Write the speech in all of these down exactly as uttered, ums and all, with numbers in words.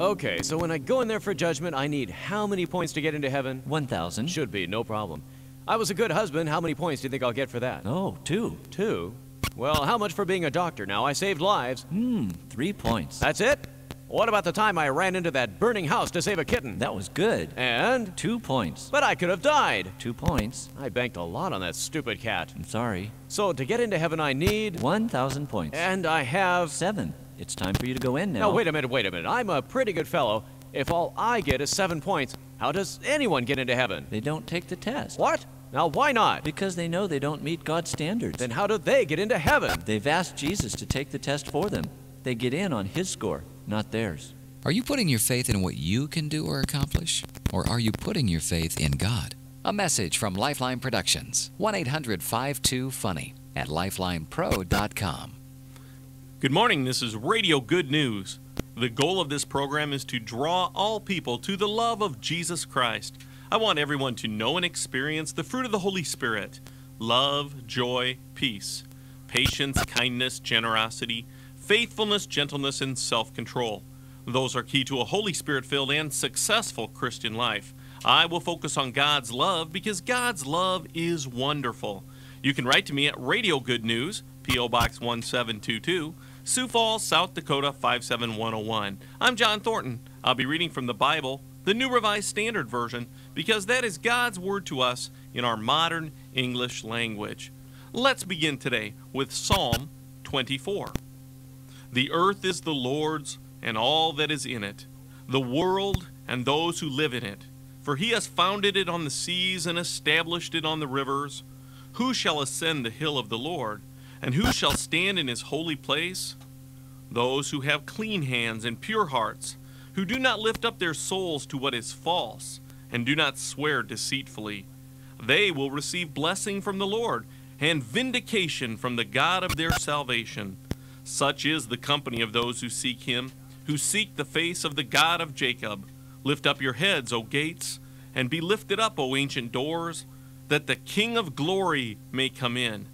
Okay, so when I go in there for judgment, I need how many points to get into heaven? one thousand. Should be, no problem. I was a good husband. How many points do you think I'll get for that? Oh, two. Two? Well, how much for being a doctor now? I saved lives. Hmm, three points. That's it? What about the time I ran into that burning house to save a kitten? That was good. And? Two points. But I could have died. Two points. I banked a lot on that stupid cat. I'm sorry. So to get into heaven, I need? one thousand points. And I have? Seven. It's time for you to go in now. Now, wait a minute, wait a minute. I'm a pretty good fellow. If all I get is seven points, how does anyone get into heaven? They don't take the test. What? Now, why not? Because they know they don't meet God's standards. Then how do they get into heaven? They've asked Jesus to take the test for them. They get in on his score, not theirs. Are you putting your faith in what you can do or accomplish? Or are you putting your faith in God? A message from Lifeline Productions, one eight hundred five two funny at lifeline pro dot com. Good morning, this is Radio Good News. The goal of this program is to draw all people to the love of Jesus Christ. I want everyone to know and experience the fruit of the Holy Spirit: love, joy, peace, patience, kindness, generosity, faithfulness, gentleness, and self-control. Those are key to a Holy Spirit-filled and successful Christian life. I will focus on God's love because God's love is wonderful. You can write to me at Radio Good News, P O. Box one seven two two, Sioux Falls, South Dakota five seven one oh one. I'm John Thornton. I'll be reading from the Bible, the New Revised Standard Version, because that is God's Word to us in our modern English language. Let's begin today with Psalm twenty-four. The earth is the Lord's, and all that is in it, the world and those who live in it. For he has founded it on the seas and established it on the rivers. Who shall ascend the hill of the Lord, and who shall stand in his holy place? Those who have clean hands and pure hearts, who do not lift up their souls to what is false, and do not swear deceitfully. They will receive blessing from the Lord, and vindication from the God of their salvation. Such is the company of those who seek him, who seek the face of the God of Jacob. Lift up your heads, O gates, and be lifted up, O ancient doors, that the King of glory may come in.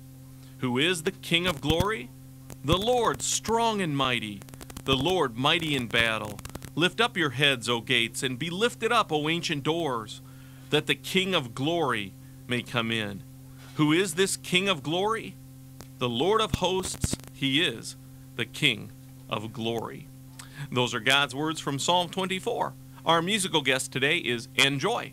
Who is the King of glory? The Lord strong and mighty, the Lord mighty in battle. Lift up your heads, O gates, and be lifted up, O ancient doors, that the King of glory may come in. Who is this King of glory? The Lord of hosts, he is the King of glory. Those are God's words from Psalm twenty-four. Our musical guest today is NJoy.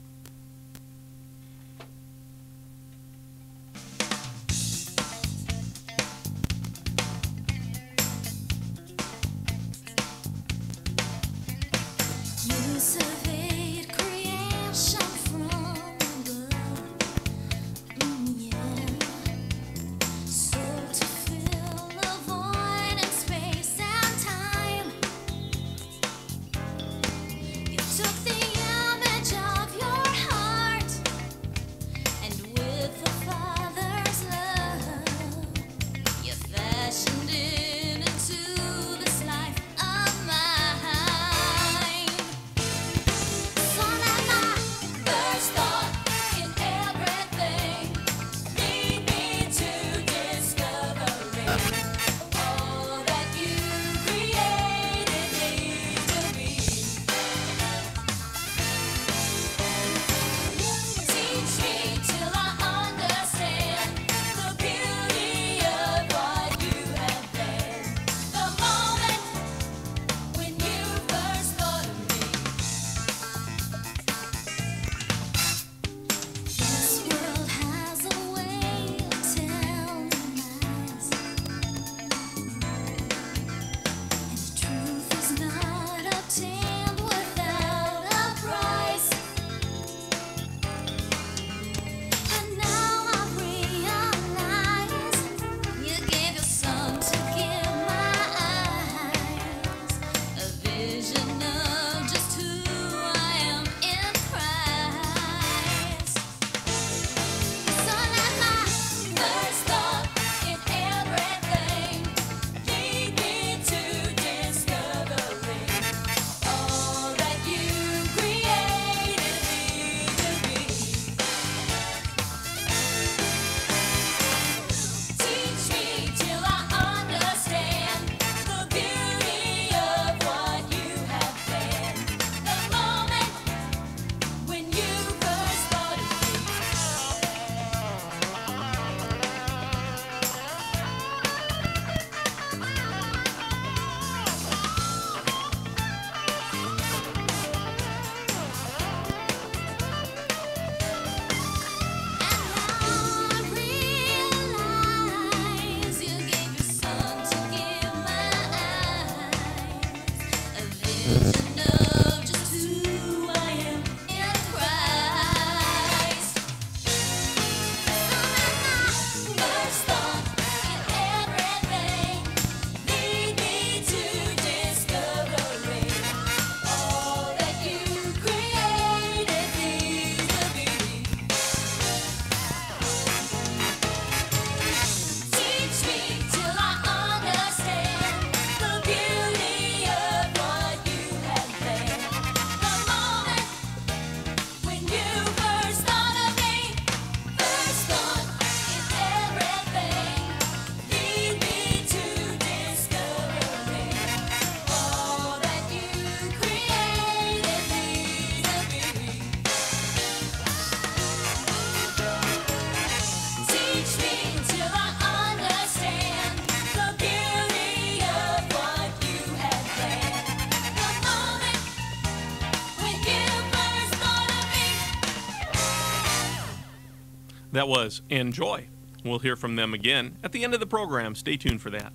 That was NJoy. We'll hear from them again at the end of the program. Stay tuned for that.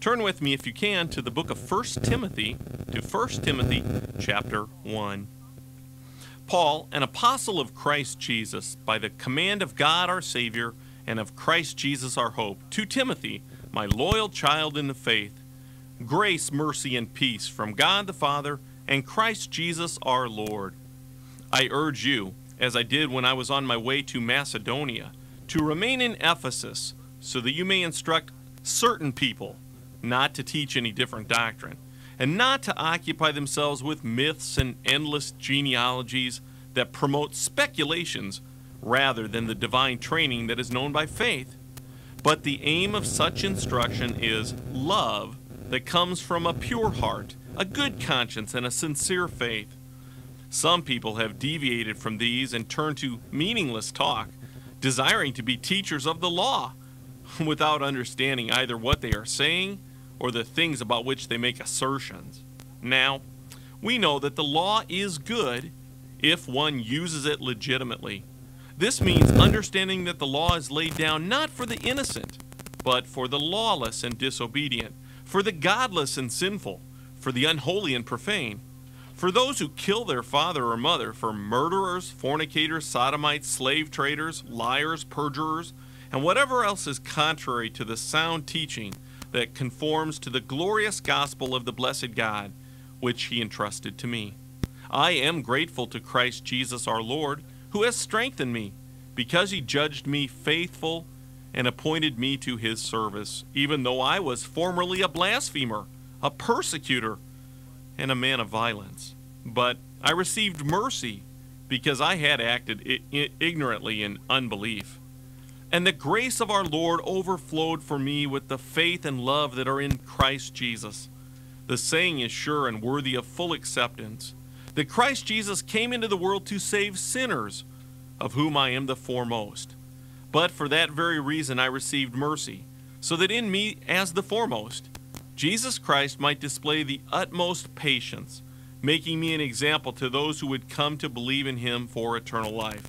Turn with me, if you can, to the book of First Timothy, to First Timothy chapter one. Paul, an apostle of Christ Jesus, by the command of God our Savior and of Christ Jesus our hope, to Timothy, my loyal child in the faith, grace, mercy, and peace from God the Father and Christ Jesus our Lord. I urge you, as I did when I was on my way to Macedonia, to remain in Ephesus so that you may instruct certain people not to teach any different doctrine, and not to occupy themselves with myths and endless genealogies that promote speculations rather than the divine training that is known by faith. But the aim of such instruction is love that comes from a pure heart, a good conscience, and a sincere faith. Some people have deviated from these and turned to meaningless talk, desiring to be teachers of the law, without understanding either what they are saying or the things about which they make assertions. Now, we know that the law is good if one uses it legitimately. This means understanding that the law is laid down not for the innocent, but for the lawless and disobedient, for the godless and sinful, for the unholy and profane, for those who kill their father or mother, for murderers, fornicators, sodomites, slave traders, liars, perjurers, and whatever else is contrary to the sound teaching that conforms to the glorious gospel of the blessed God, which he entrusted to me. I am grateful to Christ Jesus our Lord, who has strengthened me, because he judged me faithful and appointed me to his service, even though I was formerly a blasphemer, a persecutor, and a man of violence. But I received mercy because I had acted ignorantly in unbelief. And the grace of our Lord overflowed for me with the faith and love that are in Christ Jesus. The saying is sure and worthy of full acceptance, that Christ Jesus came into the world to save sinners, of whom I am the foremost. But for that very reason I received mercy, so that in me as the foremost, Jesus Christ might display the utmost patience, making me an example to those who would come to believe in him for eternal life.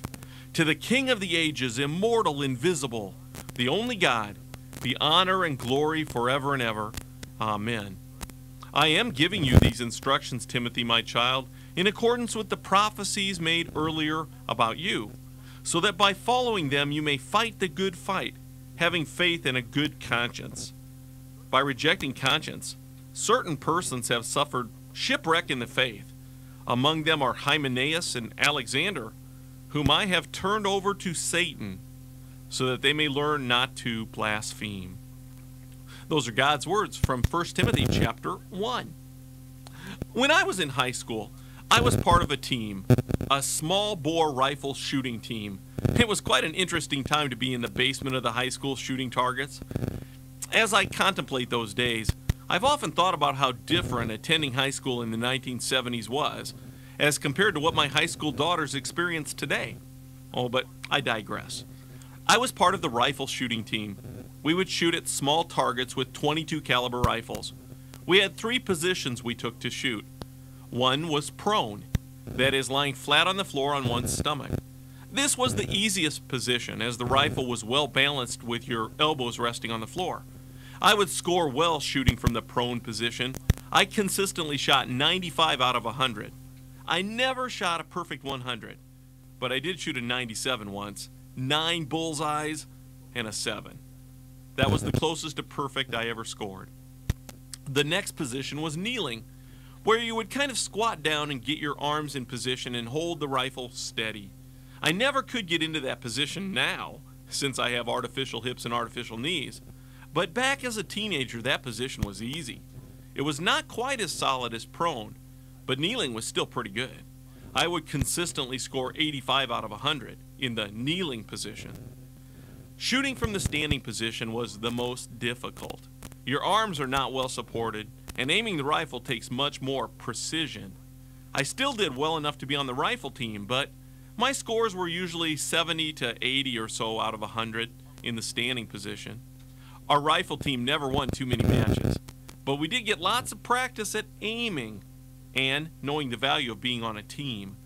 To the King of the ages, immortal, invisible, the only God, be honor and glory forever and ever. Amen. I am giving you these instructions, Timothy, my child, in accordance with the prophecies made earlier about you, so that by following them you may fight the good fight, having faith and a good conscience. By rejecting conscience, certain persons have suffered shipwreck in the faith. Among them are Hymenaeus and Alexander, whom I have turned over to Satan, so that they may learn not to blaspheme. Those are God's words from First Timothy chapter one. When I was in high school, I was part of a team, a small bore rifle shooting team. It was quite an interesting time to be in the basement of the high school shooting targets. As I contemplate those days, I've often thought about how different attending high school in the nineteen seventies was, as compared to what my high school daughters experience today. Oh, but I digress. I was part of the rifle shooting team. We would shoot at small targets with twenty-two caliber rifles. We had three positions we took to shoot. One was prone, that is, lying flat on the floor on one's stomach. This was the easiest position, as the rifle was well balanced with your elbows resting on the floor. I would score well shooting from the prone position. I consistently shot ninety-five out of one hundred. I never shot a perfect one hundred, but I did shoot a ninety-seven once, nine bullseyes, and a seven. That was the closest to perfect I ever scored. The next position was kneeling, where you would kind of squat down and get your arms in position and hold the rifle steady. I never could get into that position now, since I have artificial hips and artificial knees, but back as a teenager that position was easy. It was not quite as solid as prone, but kneeling was still pretty good. I would consistently score eighty-five out of one hundred in the kneeling position. Shooting from the standing position was the most difficult. Your arms are not well supported, and aiming the rifle takes much more precision. I still did well enough to be on the rifle team, but my scores were usually seventy to eighty or so out of one hundred in the standing position. Our rifle team never won too many matches, but we did get lots of practice at aiming and knowing the value of being on a team.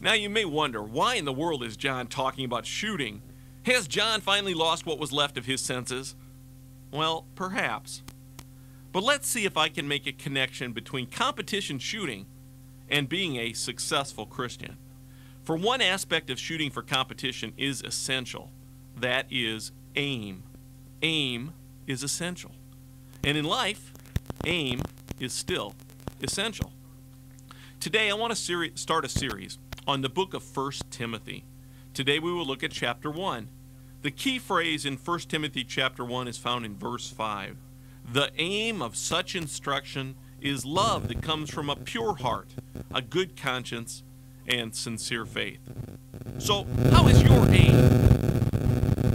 Now you may wonder, why in the world is John talking about shooting? Has John finally lost what was left of his senses? Well, perhaps. But let's see if I can make a connection between competition shooting and being a successful Christian. For one aspect of shooting for competition is essential. That is aim. Aim is essential. And in life, aim is still essential. Today I want to start a series on the book of First Timothy. Today we will look at chapter one. The key phrase in First Timothy chapter one is found in verse five. The aim of such instruction is love that comes from a pure heart, a good conscience, and sincere faith. So, how is your aim?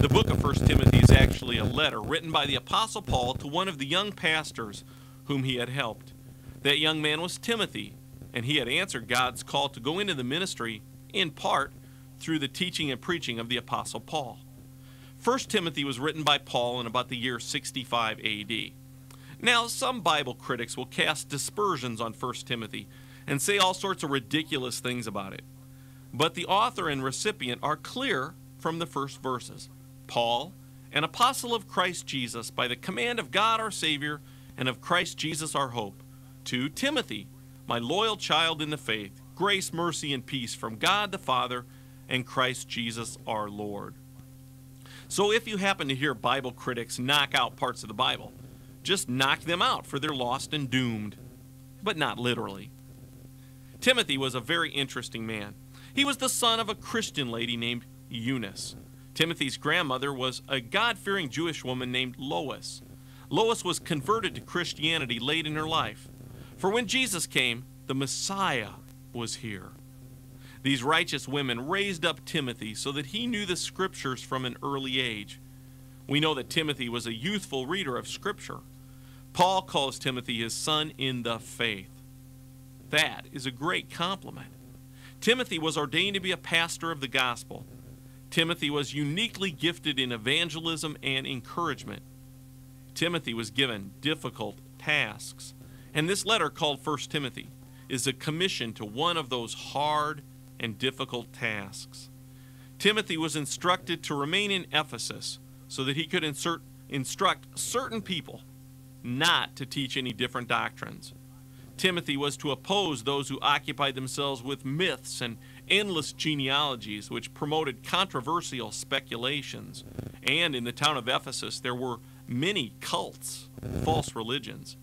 The book of First Timothy is actually a letter written by the Apostle Paul to one of the young pastors whom he had helped. That young man was Timothy, and he had answered God's call to go into the ministry, in part, through the teaching and preaching of the Apostle Paul. First Timothy was written by Paul in about the year sixty-five A D. Now, some Bible critics will cast dispersions on First Timothy and say all sorts of ridiculous things about it. But the author and recipient are clear from the first verses. Paul, an apostle of Christ Jesus, by the command of God our Savior and of Christ Jesus our hope, to Timothy, my loyal child in the faith, grace, mercy, and peace from God the Father and Christ Jesus our Lord. So if you happen to hear Bible critics knock out parts of the Bible, just knock them out, for they're lost and doomed, but not literally. Timothy was a very interesting man. He was the son of a Christian lady named Eunice. Timothy's grandmother was a God-fearing Jewish woman named Lois. Lois was converted to Christianity late in her life, for when Jesus came, the Messiah was here. These righteous women raised up Timothy so that he knew the Scriptures from an early age. We know that Timothy was a youthful reader of Scripture. Paul calls Timothy his son in the faith. That is a great compliment. Timothy was ordained to be a pastor of the gospel. Timothy was uniquely gifted in evangelism and encouragement. Timothy was given difficult tasks. And this letter, called First Timothy, is a commission to one of those hard and difficult tasks. Timothy was instructed to remain in Ephesus so that he could insert, instruct certain people not to teach any different doctrines. Timothy was to oppose those who occupied themselves with myths and endless genealogies which promoted controversial speculations, and in the town of Ephesus there were many cults, false religions.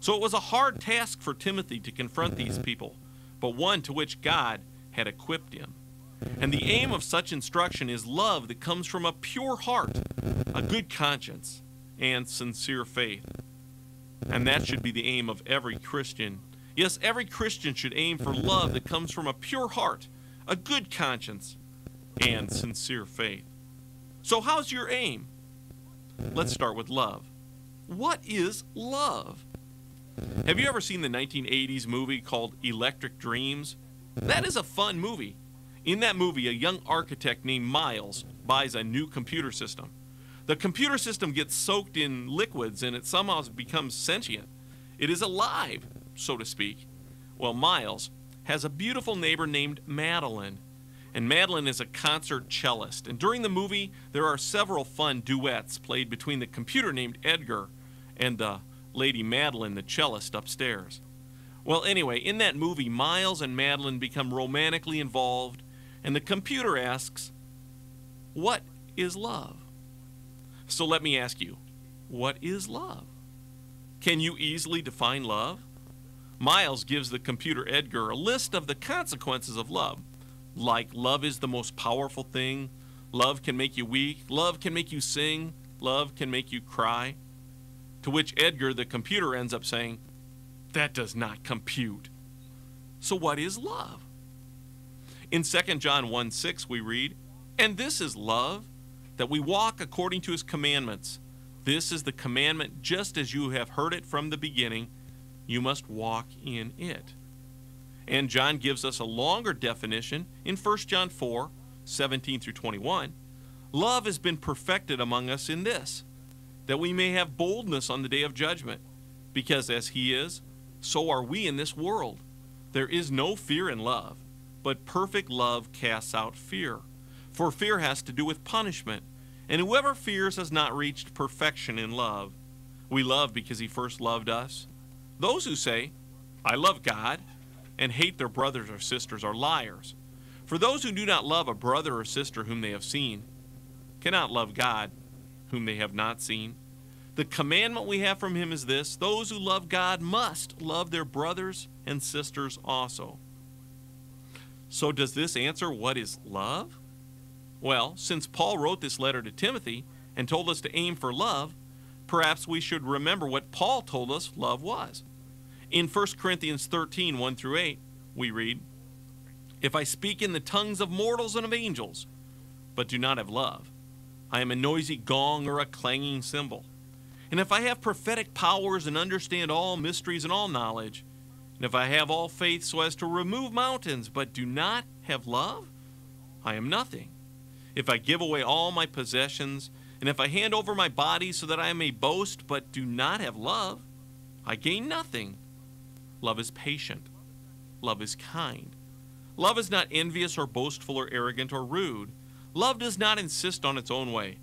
So it was a hard task for Timothy to confront these people, but one to which God had equipped him. And the aim of such instruction is love that comes from a pure heart, a good conscience, and sincere faith. And that should be the aim of every Christian. Yes, every Christian should aim for love that comes from a pure heart, a good conscience, and sincere faith. So how's your aim? Let's start with love. What is love? Have you ever seen the nineteen eighties movie called Electric Dreams? That is a fun movie. In that movie, a young architect named Miles buys a new computer system. The computer system gets soaked in liquids and it somehow becomes sentient. It is alive, so to speak. Well, Miles has a beautiful neighbor named Madeline, and Madeline is a concert cellist. And during the movie, there are several fun duets played between the computer named Edgar and the lady Madeline, the cellist, upstairs. Well, anyway, in that movie, Miles and Madeline become romantically involved, and the computer asks, "What is love?" So let me ask you, what is love? Can you easily define love? Miles gives the computer Edgar a list of the consequences of love, like love is the most powerful thing, love can make you weak, love can make you sing, love can make you cry. To which Edgar, the computer, ends up saying, "That does not compute." So what is love? In Second John one six we read, "And this is love, that we walk according to his commandments. This is the commandment just as you have heard it from the beginning. You must walk in it." And John gives us a longer definition in First John four seventeen through twenty-one. "Love has been perfected among us in this, that we may have boldness on the day of judgment, because as he is, so are we in this world. There is no fear in love, But perfect love casts out fear, for fear has to do with punishment. And whoever fears has not reached perfection in love. We love because he first loved us. Those who say, I love God, and hate their brothers or sisters are liars. For those who do not love a brother or sister whom they have seen cannot love God, whom they have not seen. The commandment we have from him is this: those who love God must love their brothers and sisters also. So does this answer what is love? Well, since Paul wrote this letter to Timothy and told us to aim for love, perhaps we should remember what Paul told us love was. In First Corinthians thirteen, one through eight, we read, If I speak in the tongues of mortals and of angels, but do not have love, I am a noisy gong or a clanging cymbal. And if I have prophetic powers and understand all mysteries and all knowledge, and if I have all faith so as to remove mountains, but do not have love, I am nothing. If I give away all my possessions, and if I hand over my body so that I may boast, but do not have love, I gain nothing. Love is patient. Love is kind. Love is not envious or boastful or arrogant or rude. Love does not insist on its own way.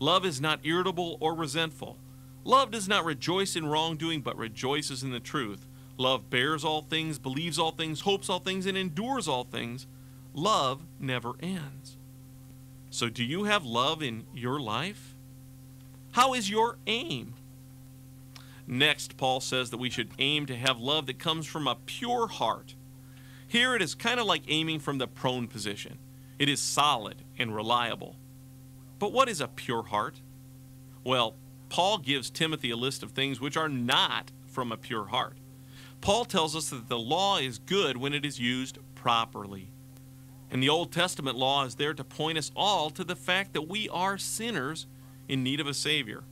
Love is not irritable or resentful. Love does not rejoice in wrongdoing, but rejoices in the truth. Love bears all things, believes all things, hopes all things, and endures all things. Love never ends. So do you have love in your life? How is your aim? Next, Paul says that we should aim to have love that comes from a pure heart. Here it is kind of like aiming from the prone position. It is solid and reliable. But what is a pure heart? Well, Paul gives Timothy a list of things which are not from a pure heart. Paul tells us that the law is good when it is used properly. And the Old Testament law is there to point us all to the fact that we are sinners in need of a Savior.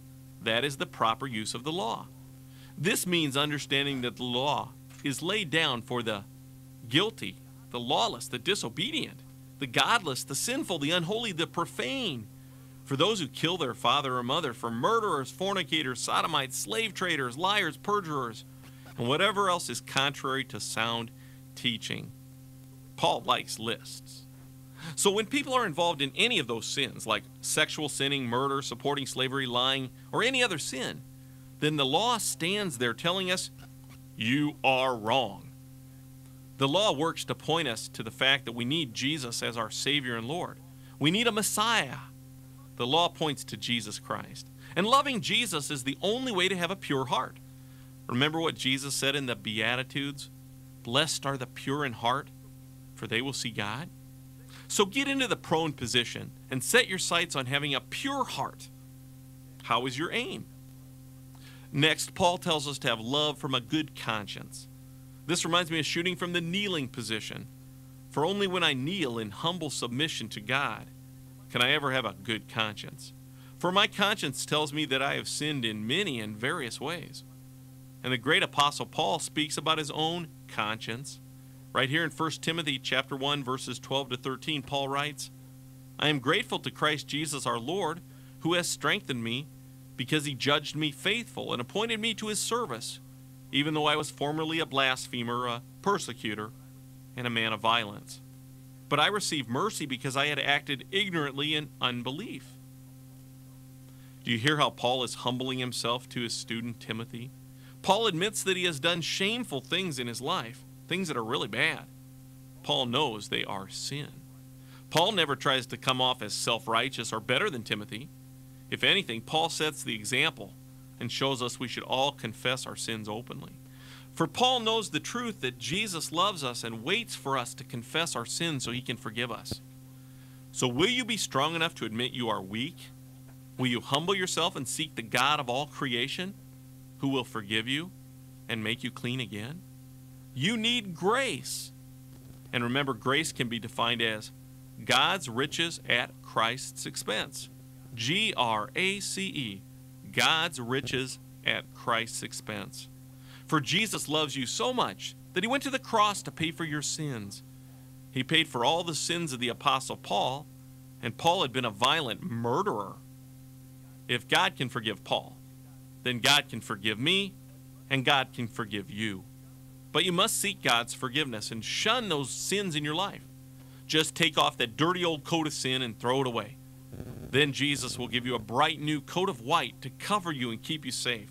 That is the proper use of the law. This means understanding that the law is laid down for the guilty, the lawless, the disobedient, the godless, the sinful, the unholy, the profane, for those who kill their father or mother, for murderers, fornicators, sodomites, slave traders, liars, perjurers, and whatever else is contrary to sound teaching. Paul likes lists. So when people are involved in any of those sins, like sexual sinning, murder, supporting slavery, lying, or any other sin, then the law stands there telling us, you are wrong. The law works to point us to the fact that we need Jesus as our Savior and Lord. We need a Messiah. The law points to Jesus Christ. And loving Jesus is the only way to have a pure heart. Remember what Jesus said in the Beatitudes? Blessed are the pure in heart, for they will see God. So get into the prone position and set your sights on having a pure heart. How is your aim? Next, Paul tells us to have love from a good conscience. This reminds me of shooting from the kneeling position. For only when I kneel in humble submission to God can I ever have a good conscience. For my conscience tells me that I have sinned in many and various ways. And the great apostle Paul speaks about his own conscience. Right here in First Timothy chapter one, verses twelve to thirteen, Paul writes, I am grateful to Christ Jesus our Lord, who has strengthened me, because he judged me faithful and appointed me to his service, even though I was formerly a blasphemer, a persecutor, and a man of violence. But I received mercy because I had acted ignorantly in unbelief. Do you hear how Paul is humbling himself to his student Timothy? Paul admits that he has done shameful things in his life. Things that are really bad. Paul knows they are sin. Paul never tries to come off as self-righteous or better than Timothy. If anything, Paul sets the example and shows us we should all confess our sins openly. For Paul knows the truth that Jesus loves us and waits for us to confess our sins so he can forgive us. So will you be strong enough to admit you are weak? Will you humble yourself and seek the God of all creation, who will forgive you and make you clean again? You need grace. And remember, grace can be defined as God's riches at Christ's expense. G R A C E, God's riches at Christ's expense. For Jesus loves you so much that he went to the cross to pay for your sins. He paid for all the sins of the Apostle Paul, and Paul had been a violent murderer. If God can forgive Paul, then God can forgive me, and God can forgive you. But you must seek God's forgiveness and shun those sins in your life. Just take off that dirty old coat of sin and throw it away. Then Jesus will give you a bright new coat of white to cover you and keep you safe.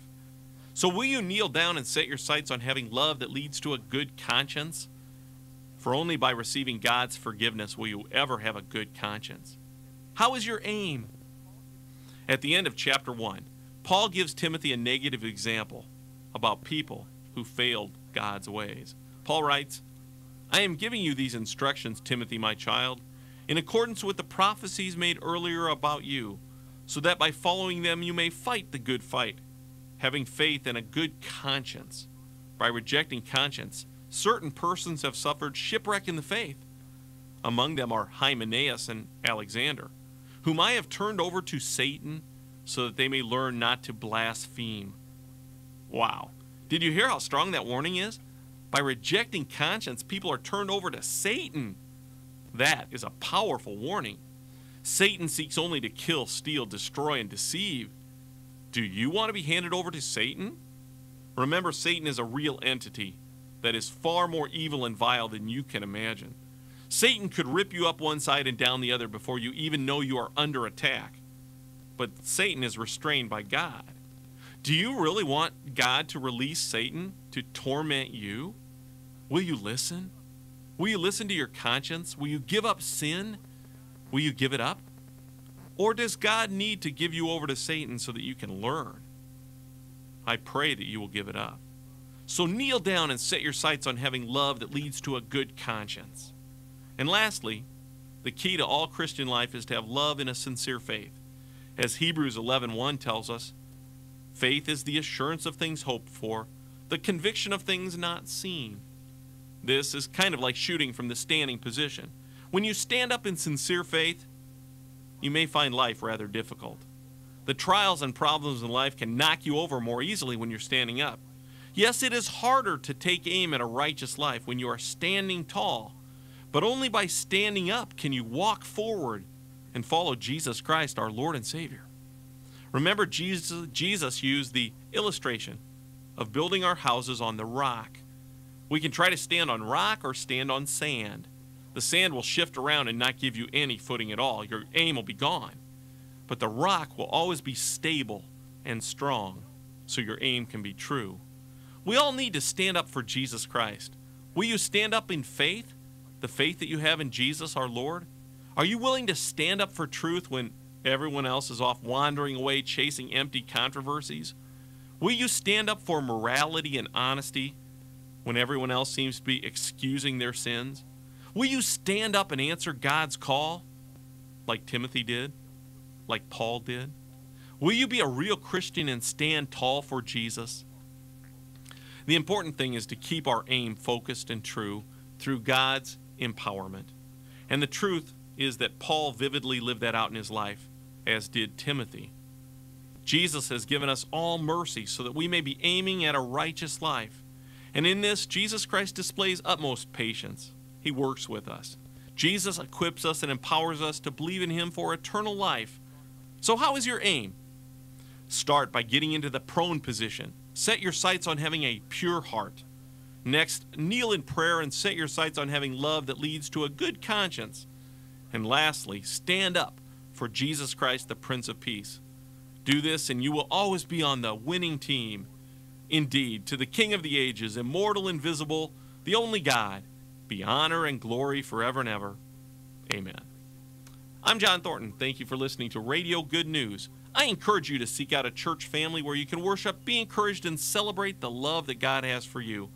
So will you kneel down and set your sights on having love that leads to a good conscience? For only by receiving God's forgiveness will you ever have a good conscience. How is your aim? At the end of chapter one, Paul gives Timothy a negative example about people who failed God's ways. Paul writes, "I am giving you these instructions, Timothy, my child, in accordance with the prophecies made earlier about you, so that by following them you may fight the good fight, having faith and a good conscience. By rejecting conscience, certain persons have suffered shipwreck in the faith. Among them are Hymenaeus and Alexander, whom I have turned over to Satan, so that they may learn not to blaspheme." Wow. Did you hear how strong that warning is? By rejecting conscience, people are turned over to Satan. That is a powerful warning. Satan seeks only to kill, steal, destroy, and deceive. Do you want to be handed over to Satan? Remember, Satan is a real entity that is far more evil and vile than you can imagine. Satan could rip you up one side and down the other before you even know you are under attack. But Satan is restrained by God. Do you really want God to release Satan to torment you? Will you listen? Will you listen to your conscience? Will you give up sin? Will you give it up? Or does God need to give you over to Satan so that you can learn? I pray that you will give it up. So kneel down and set your sights on having love that leads to a good conscience. And lastly, the key to all Christian life is to have love in a sincere faith. As Hebrews eleven one tells us, faith is the assurance of things hoped for, the conviction of things not seen. This is kind of like shooting from the standing position. When you stand up in sincere faith, you may find life rather difficult. The trials and problems in life can knock you over more easily when you're standing up. Yes, it is harder to take aim at a righteous life when you are standing tall, but only by standing up can you walk forward and follow Jesus Christ, our Lord and Savior. Remember, Jesus, Jesus used the illustration of building our houses on the rock. We can try to stand on rock or stand on sand. The sand will shift around and not give you any footing at all. Your aim will be gone. But the rock will always be stable and strong, so your aim can be true. We all need to stand up for Jesus Christ. Will you stand up in faith, the faith that you have in Jesus, our Lord? Are you willing to stand up for truth when everyone else is off wandering away chasing empty controversies? Will you stand up for morality and honesty when everyone else seems to be excusing their sins? Will you stand up and answer God's call like Timothy did, like Paul did? Will you be a real Christian and stand tall for Jesus? The important thing is to keep our aim focused and true through God's empowerment. And the truth is that Paul vividly lived that out in his life, as did Timothy. Jesus has given us all mercy so that we may be aiming at a righteous life. And in this, Jesus Christ displays utmost patience. He works with us. Jesus equips us and empowers us to believe in him for eternal life. So how is your aim? Start by getting into the prone position. Set your sights on having a pure heart. Next, kneel in prayer and set your sights on having love that leads to a good conscience. And lastly, stand up for Jesus Christ, the Prince of Peace. Do this and you will always be on the winning team. Indeed, to the King of the ages, immortal, invisible, the only God, be honor and glory forever and ever. Amen. I'm John Thornton. Thank you for listening to Radio Good News. I encourage you to seek out a church family where you can worship, be encouraged, and celebrate the love that God has for you.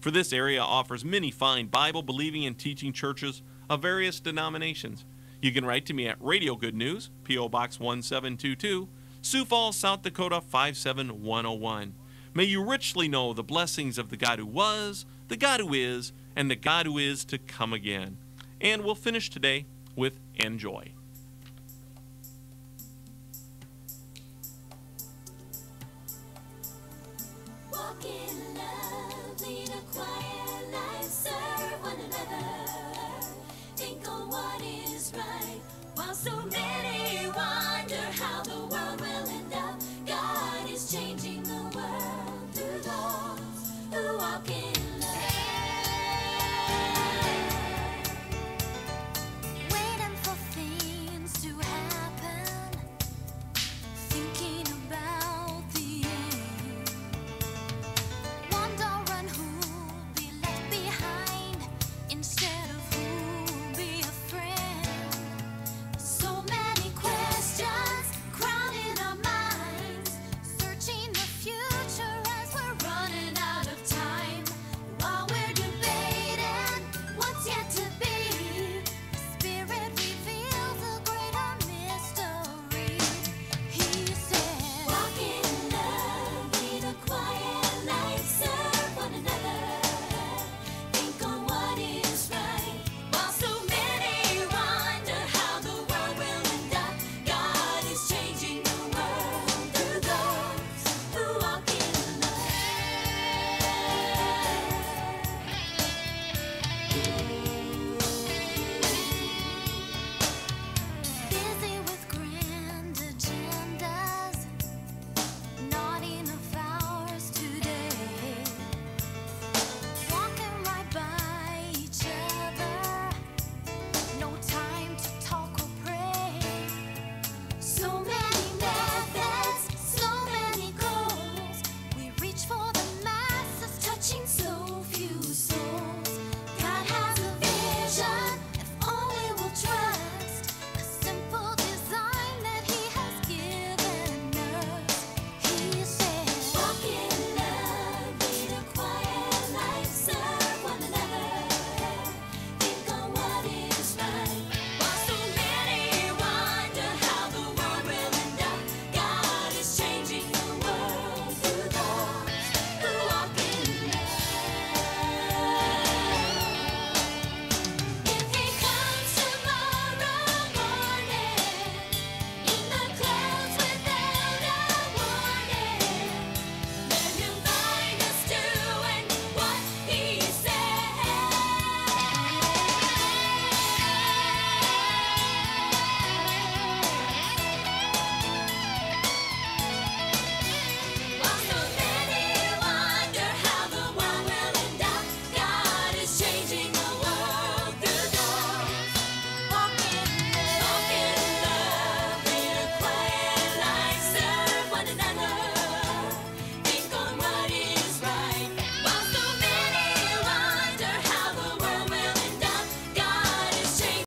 For this area offers many fine Bible-believing and teaching churches of various denominations. You can write to me at Radio Good News, P O Box one seven two two, Sioux Falls, South Dakota five seven one oh one. May you richly know the blessings of the God who was, the God who is, and the God who is to come again. And we'll finish today with NJoy.